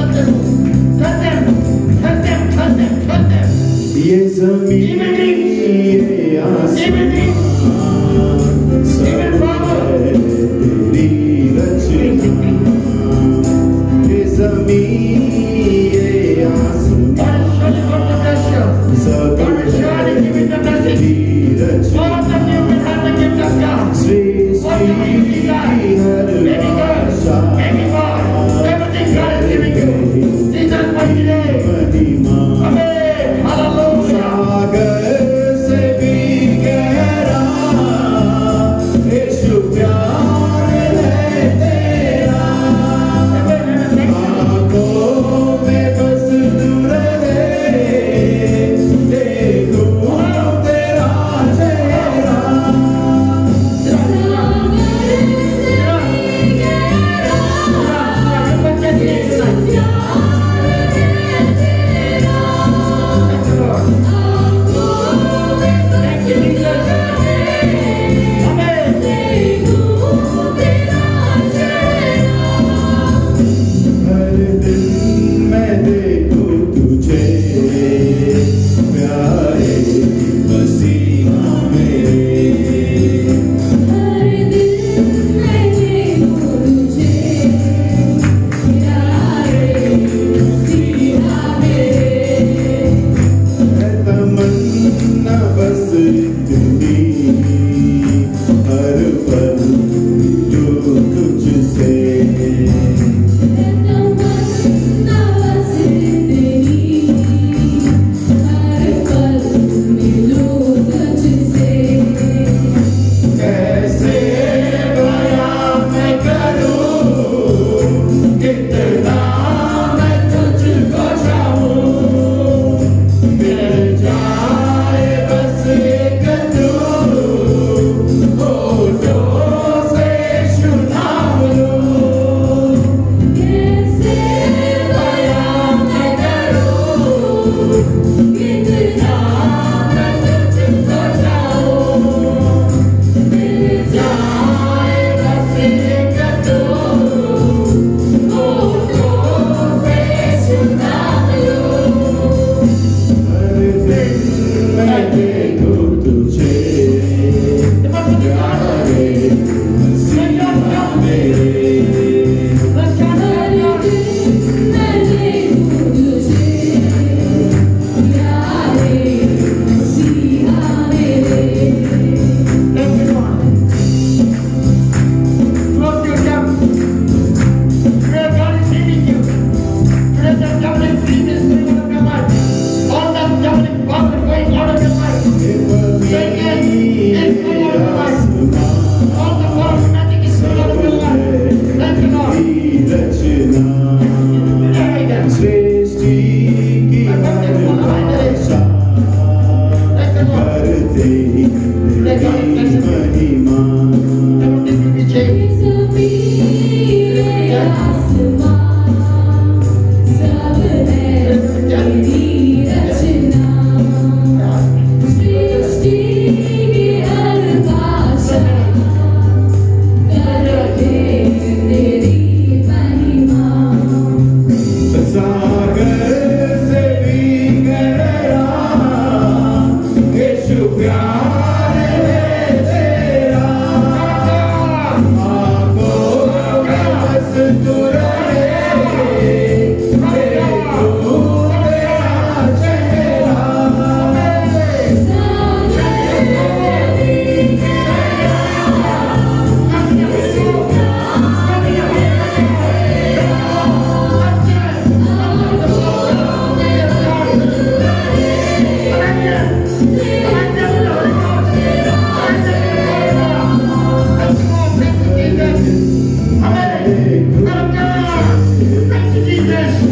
Amen. Amen. Amen. Amen. Amen.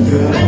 Amen.